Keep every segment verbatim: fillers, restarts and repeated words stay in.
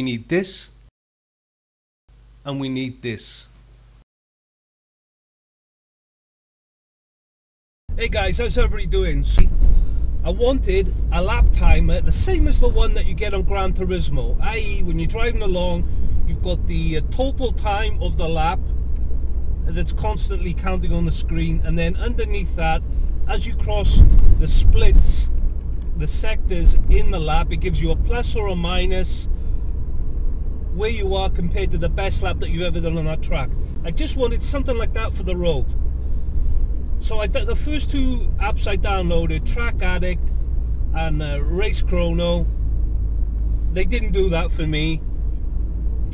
We need this, and we need this. Hey guys, how's everybody doing? I wanted a lap timer, the same as the one that you get on Gran Turismo, that is when you're driving along, you've got the total time of the lap that's constantly counting on the screen, and then underneath that, as you cross the splits, the sectors in the lap, it gives you a plus or a minus where you are compared to the best lap that you've ever done on that track. I just wanted something like that for the road. So I the first two apps I downloaded, Track Addict and uh, RaceChrono, they didn't do that for me.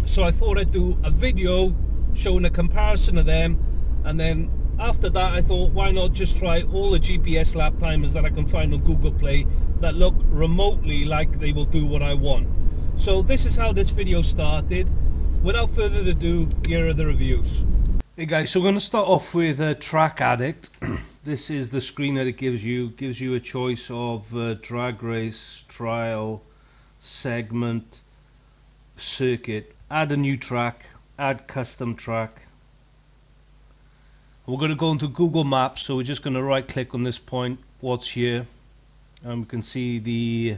So I thought I'd do a video showing a comparison of them, and then after that I thought, why not just try all the G P S lap timers that I can find on Google Play that look remotely like they will do what I want. So this is how this video started. Without further ado, here are the reviews. Hey guys, so we're going to start off with uh, Track Addict. This is the screen that it gives you. Gives you a choice of uh, drag race, trial, segment, circuit. Add a new track, add custom track. We're going to go into Google Maps, so we're just going to right click on this point, what's here, and we can see the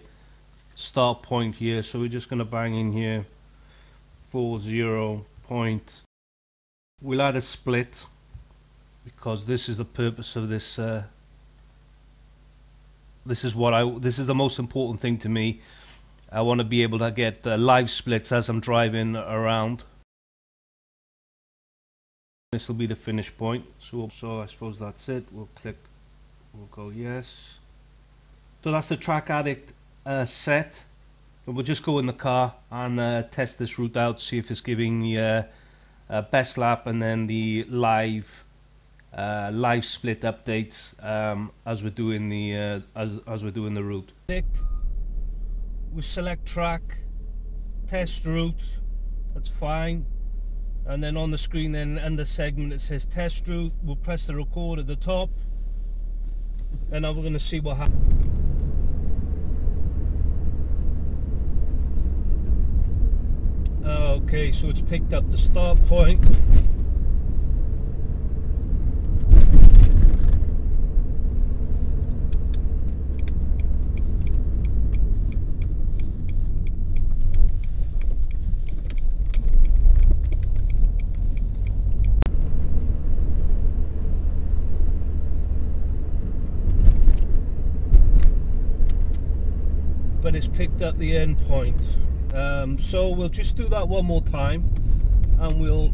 start point here, so we're just going to bang in here four zero point. We'll add a split because this is the purpose of this. Uh, this is what I. This is the most important thing to me. I want to be able to get uh, live splits as I'm driving around. This will be the finish point. So, so I suppose that's it. We'll click. We'll go yes. So that's the Track Addict uh, set. And we'll just go in the car and uh, test this route out. See if it's giving the. Uh, Uh, best lap, and then the live uh, live split updates um, as we're doing the uh, as as we're doing the route. We select track, test route. That's fine. And then on the screen, then under segment it says test route. We'll press the record at the top, and now we're going to see what happens. Okay, so it's picked up the start point. But it's picked up the end point. Um, so we'll just do that one more time, and we'll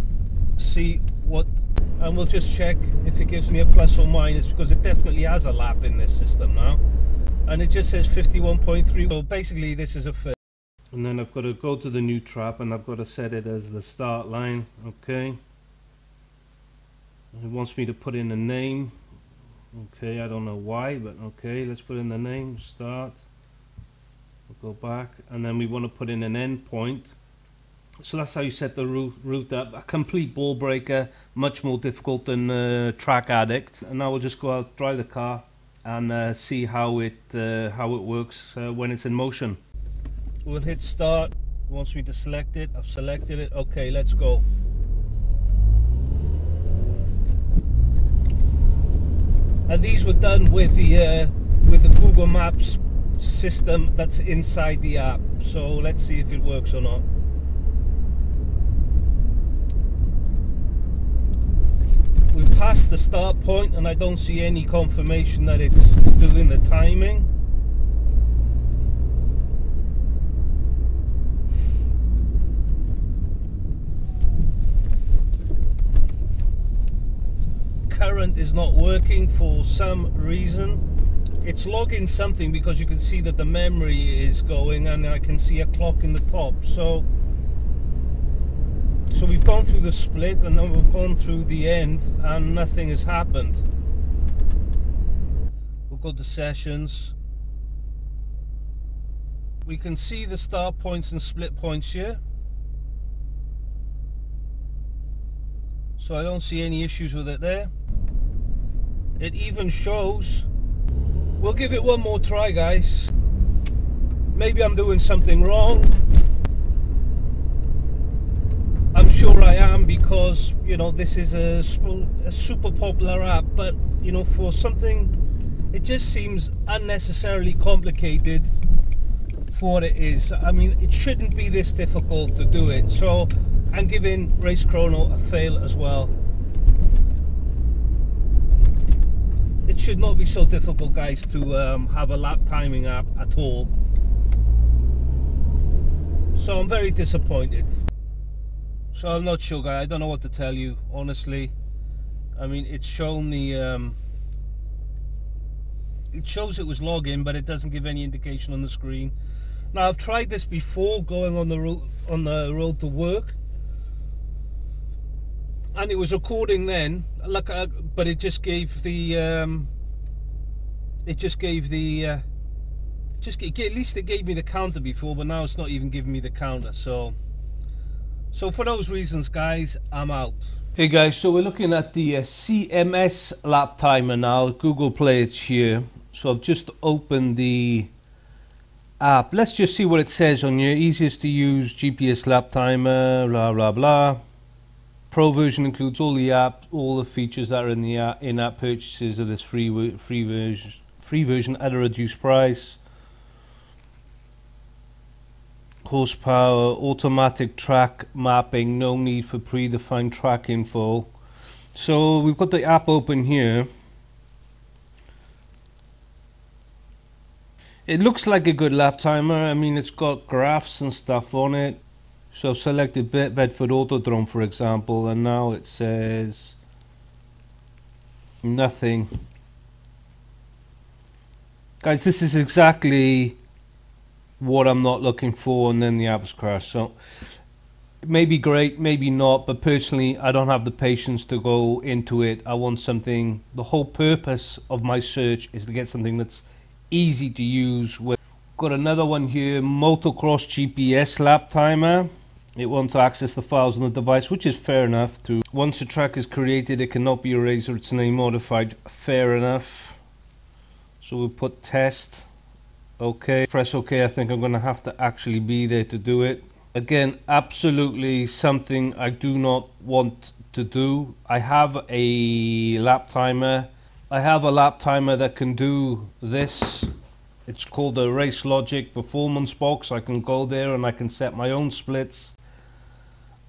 see what, and we'll just check if it gives me a plus or minus, because it definitely has a lap in this system now, and it just says fifty-one point three. So basically this is a fit. And then I've got to go to the new trap, and I've got to set it as the start line. Okay, it wants me to put in a name. Okay, I don't know why, but okay, let's put in the name start. We'll go back, and then we want to put in an end point. So that's how you set the route, route up. A complete ball breaker, much more difficult than uh, Track Addict. And now we'll just go out, drive the car, and uh, see how it uh, how it works uh, when it's in motion. We'll hit start. It wants me to select it. I've selected it. Okay, let's go. And these were done with the uh, with the Google Maps system that's inside the app, so let's see if it works or not. We've passed the start point, and I don't see any confirmation that it's doing the timing. Current is not working for some reason. It's logging something, because you can see that the memory is going, and I can see a clock in the top. So so we've gone through the split, and then we've gone through the end, and nothing has happened. We'll go to sessions. We can see the start points and split points here. So I don't see any issues with it there. It even shows. We'll give it one more try, guys. Maybe I'm doing something wrong. sure I am, because you know this is a, a super popular app, but you know, for something, it just seems unnecessarily complicated for what it is. I mean, it shouldn't be this difficult to do it, so I'm giving RaceChrono a fail as well. It should not be so difficult, guys, to um, have a lap timing app at all. So I'm very disappointed. So I'm not sure, guys. I don't know what to tell you, honestly. I mean, it's shown the... Um, it shows it was login, but it doesn't give any indication on the screen. Now, I've tried this before, going on the road, on the road to work. And it was recording then, like, uh, but it just gave the, um, it just gave the, uh, just at least it gave me the counter before, but now it's not even giving me the counter. So, so for those reasons, guys, I'm out. Hey guys, so we're looking at the uh, C M S lap timer now. Google Play, it's here. So I've just opened the app. Let's just see what it says on here. Easiest to use G P S lap timer. Blah blah blah. Pro version includes all the app, all the features that are in the app, in-app purchases of this free free version, free version at a reduced price. Horsepower, automatic track mapping, no need for predefined track info. So we've got the app open here. It looks like a good lap timer. I mean, it's got graphs and stuff on it. So I've selected Bedford Autodrome, for example, and now it says nothing. Guys, this is exactly what I'm not looking for, and then the app's crashed. So maybe great, maybe not, but personally I don't have the patience to go into it. I want something, the whole purpose of my search is to get something that's easy to use. With got another one here, Motocross G P S lap timer. It wants to access the files on the device, which is fair enough. To once a track is created, it cannot be erased or its name modified. Fair enough. So we'll put test. Okay, press okay. I think I'm gonna have to actually be there to do it. Again, absolutely something I do not want to do. I have a lap timer. I have a lap timer that can do this. It's called the Race Logic performance box. I can go there and I can set my own splits.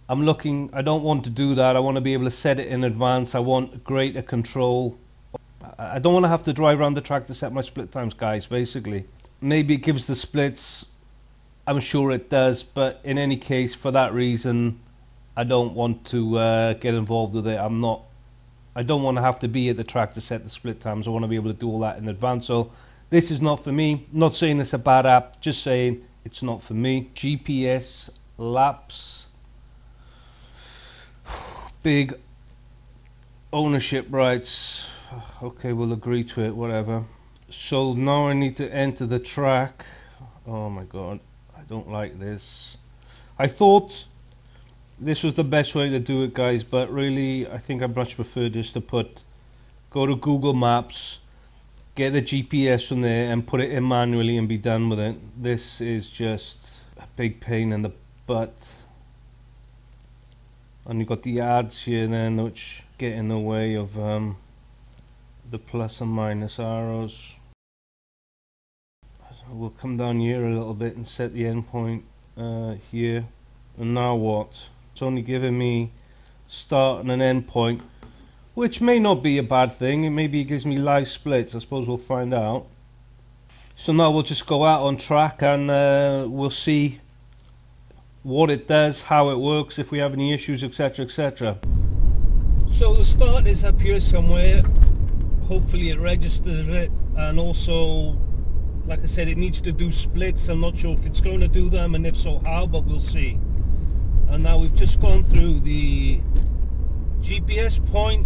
I'm looking, I don't want to do that. I want to be able to set it in advance. I want greater control. I don't want to have to drive around the track to set my split times, guys, basically. Maybe it gives the splits. I'm sure it does, but in any case, for that reason, I don't want to uh, get involved with it. I'm not, I don't want to have to be at the track to set the split times. I want to be able to do all that in advance. So this is not for me. Not saying it's a bad app, just saying it's not for me. G P S Laps. Big ownership rights. Okay, we'll agree to it, whatever. So now I need to enter the track. Oh my god, I don't like this. I thought this was the best way to do it, guys, but really I think I much prefer just to put, go to Google Maps, get the G P S from there and put it in manually and be done with it. This is just a big pain in the butt. And you've got the ads here then, which get in the way of um, the plus and minus arrows. So we'll come down here a little bit and set the endpoint uh, here. And now what? It's only giving me start and an endpoint, which may not be a bad thing. It maybe gives me live splits. I suppose we'll find out. So now we'll just go out on track and uh, we'll see what it does, how it works, if we have any issues, etc, et cetera. So the start is up here somewhere. Hopefully it registers it, and also, like I said, it needs to do splits. I'm not sure if it's going to do them, and if so, how, but we'll see. And now we've just gone through the G P S point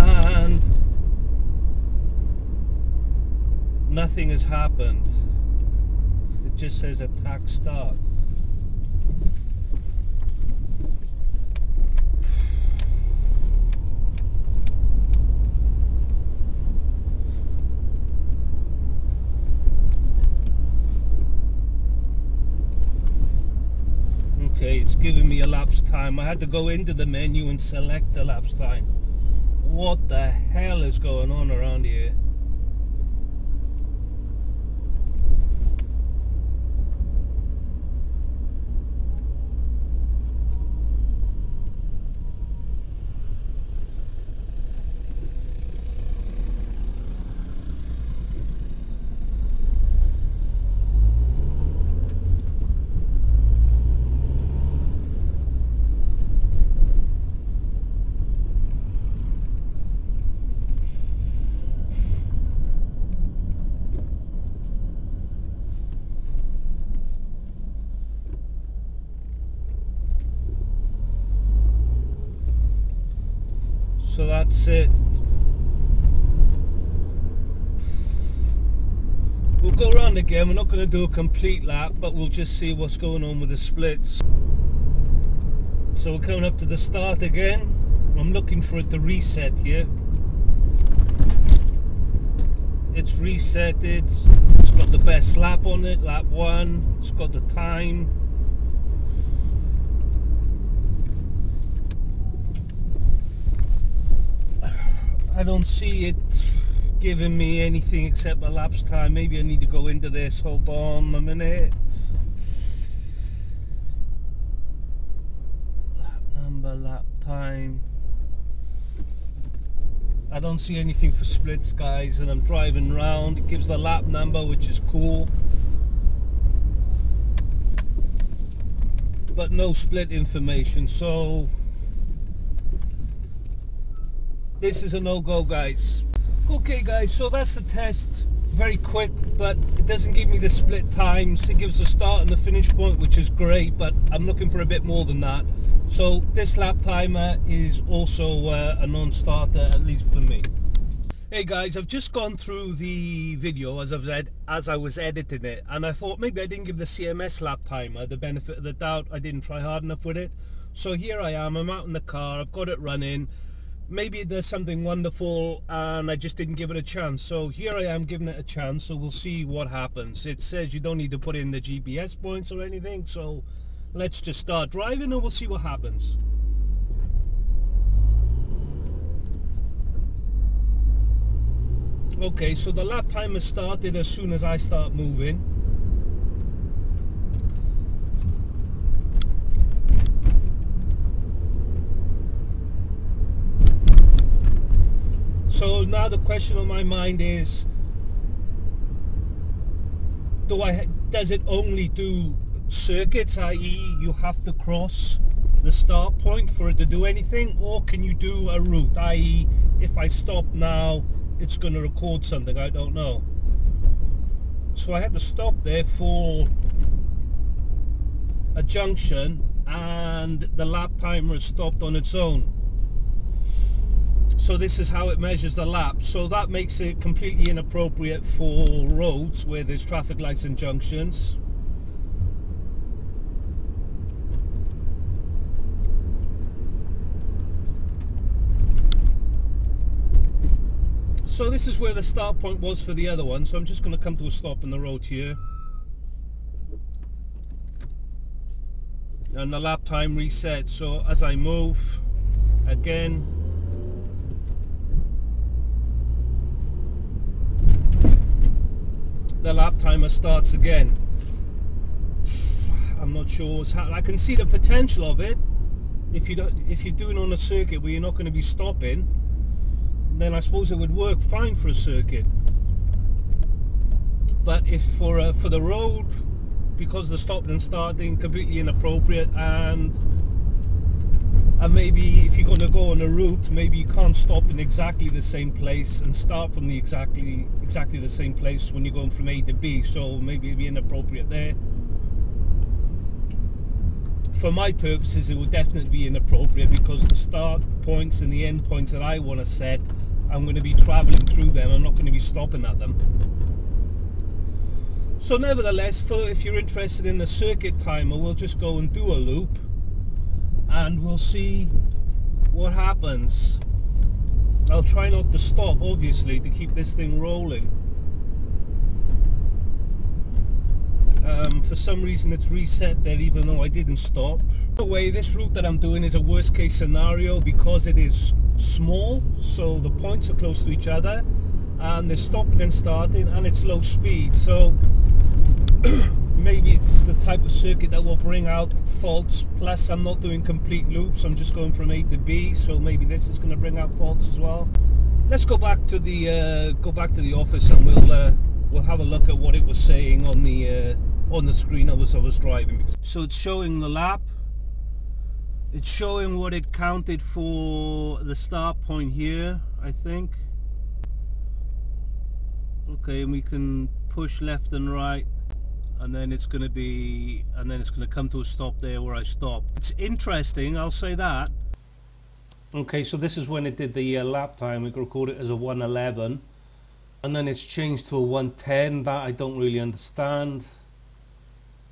and nothing has happened. It just says attack start. Okay, it's giving me a lapse time. I had to go into the menu and select the lapse time. What the hell is going on around here? So that's it. We'll go around again. We're not going to do a complete lap, but we'll just see what's going on with the splits. So we're coming up to the start again. I'm looking for it to reset here. It's resetted. It's got the best lap on it, lap one. It's got the time. I don't see it giving me anything except my lapse time. Maybe I need to go into this. Hold on a minute. Lap number, lap time. I don't see anything for splits, guys, and I'm driving round. It gives the lap number, which is cool. But no split information, so this is a no-go, guys. Okay, guys, so that's the test. Very quick, but it doesn't give me the split times. It gives the start and the finish point, which is great, but I'm looking for a bit more than that. So this lap timer is also uh, a non-starter, at least for me. Hey guys, I've just gone through the video as I've said, as I was editing it, and I thought maybe I didn't give the C M S lap timer the benefit of the doubt. I didn't try hard enough with it. So here I am, I'm out in the car, I've got it running. Maybe there's something wonderful and I just didn't give it a chance. So here I am giving it a chance, so we'll see what happens. It says you don't need to put in the G P S points or anything, so let's just start driving and we'll see what happens. Okay, so the lap timer started as soon as I start moving. So now the question on my mind is, do I, does it only do circuits, that is you have to cross the start point for it to do anything, or can you do a route, that is if I stop now it's going to record something, I don't know. So I had to stop there for a junction and the lap timer stopped on its own. So this is how it measures the lap. So that makes it completely inappropriate for roads where there's traffic lights and junctions. So this is where the start point was for the other one. So I'm just going to come to a stop on the road here. And the lap time resets. So as I move again, the lap timer starts again. I'm not sure what's happening. I can see the potential of it. If you don't, if you're doing on a circuit where you're not going to be stopping, then I suppose it would work fine for a circuit. But if for uh, for the road, because the stopping and starting, completely inappropriate. And and maybe if you're going to go on a route, maybe you can't stop in exactly the same place and start from the exactly exactly the same place when you're going from A to B, so maybe it'd be inappropriate there. For my purposes, it would definitely be inappropriate because the start points and the end points that I want to set, I'm going to be traveling through them, I'm not going to be stopping at them. So nevertheless, for if you're interested in a circuit timer, we'll just go and do a loop and we'll see what happens. I'll try not to stop, obviously, to keep this thing rolling. Um, for some reason it's reset there even though I didn't stop. By the way, this route that I'm doing is a worst case scenario because it is small, so the points are close to each other and they're stopping and starting and it's low speed, so maybe it's the type of circuit that will bring out faults. Plus I'm not doing complete loops, I'm just going from A to B, so maybe this is going to bring out faults as well. Let's go back to the uh, go back to the office and we'll uh, we'll have a look at what it was saying on the uh, on the screen as I was driving. So it's showing the lap, it's showing what it counted for the start point here, I think. Okay, and we can push left and right, and then it's going to be, and then it's going to come to a stop there where I stop. It's interesting, I'll say that. Okay, so this is when it did the uh, lap time. We recorded it as a one eleven, and then it's changed to a one ten. That I don't really understand.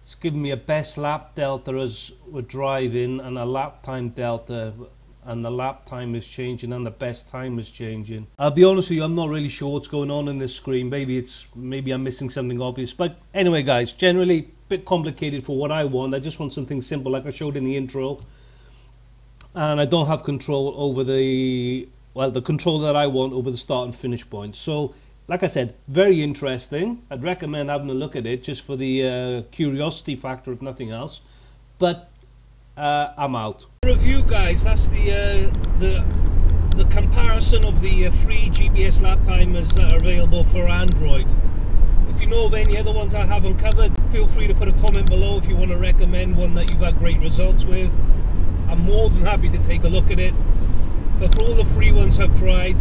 It's given me a best lap delta as we're driving, and a lap time delta, and the lap time is changing, and the best time is changing. I'll be honest with you, I'm not really sure what's going on in this screen. Maybe it's maybe I'm missing something obvious. But anyway, guys, generally a bit complicated for what I want. I just want something simple, like I showed in the intro, and I don't have control over the well, the control that I want over the start and finish point. So, like I said, very interesting. I'd recommend having a look at it just for the uh, curiosity factor, if nothing else. But uh, I'm out. Review, guys. That's the uh, the the comparison of the uh, free G P S lap timers that are available for Android. If you know of any other ones I haven't covered, feel free to put a comment below if you want to recommend one that you've had great results with. I'm more than happy to take a look at it. But for all the free ones I've tried,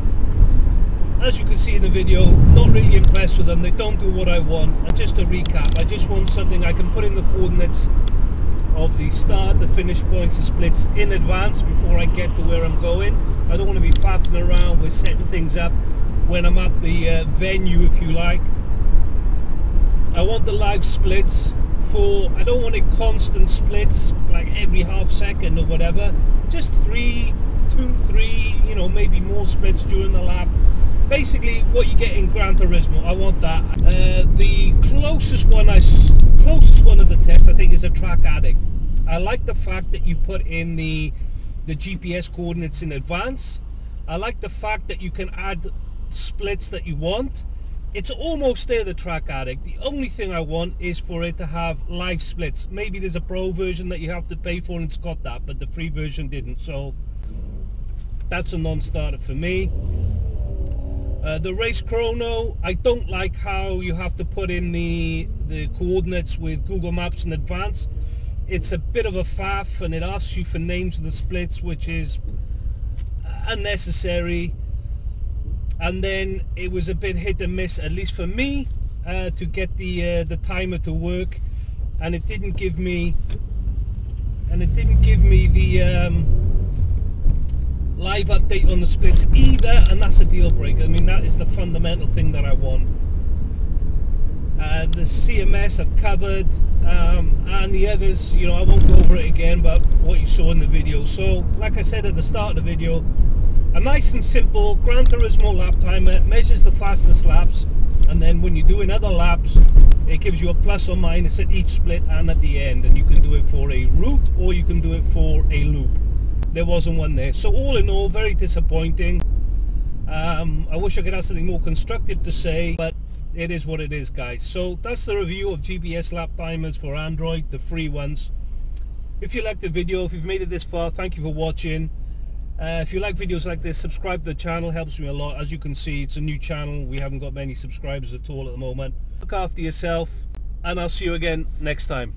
as you can see in the video, not really impressed with them. They don't do what I want. And just to recap, I just want something I can put in the coordinates of the start, the finish points, the splits in advance before I get to where I'm going. I don't want to be faffing around with setting things up when I'm at the uh, venue, if you like. I want the live splits for, I don't want it constant splits like every half second or whatever. Just three, two, three, you know, maybe more splits during the lap. Basically what you get in Gran Turismo, I want that. Uh, the closest one I, closest one of the test I think is a Track Addict. I like the fact that you put in the, the G P S coordinates in advance. I like the fact that you can add splits that you want. It's almost there, the Track Addict. The only thing I want is for it to have live splits. Maybe there's a pro version that you have to pay for and it's got that, but the free version didn't. So that's a non-starter for me. Uh, the RaceChrono, I don't like how you have to put in the the coordinates with Google Maps in advance. It's a bit of a faff and it asks you for names of the splits, which is unnecessary. And then it was a bit hit and miss, at least for me, uh, to get the uh, the timer to work, and it didn't give me and it didn't give me the um, live update on the splits either, and that's a deal breaker. I mean, that is the fundamental thing that I want. Uh, the C M S I've covered, um, and the others, you know, I won't go over it again, but what you saw in the video. So, like I said at the start of the video, a nice and simple Gran Turismo lap timer measures the fastest laps, and then when you're doing other laps, it gives you a plus or minus at each split and at the end, and you can do it for a route or you can do it for a loop. There wasn't one there. So all in all, very disappointing. Um, I wish I could have something more constructive to say, but it is what it is, guys. So that's the review of G P S lap timers for Android, the free ones. If you liked the video, if you've made it this far, thank you for watching. Uh, if you like videos like this, subscribe to the channel, helps me a lot. As you can see, it's a new channel. We haven't got many subscribers at all at the moment. Look after yourself, and I'll see you again next time.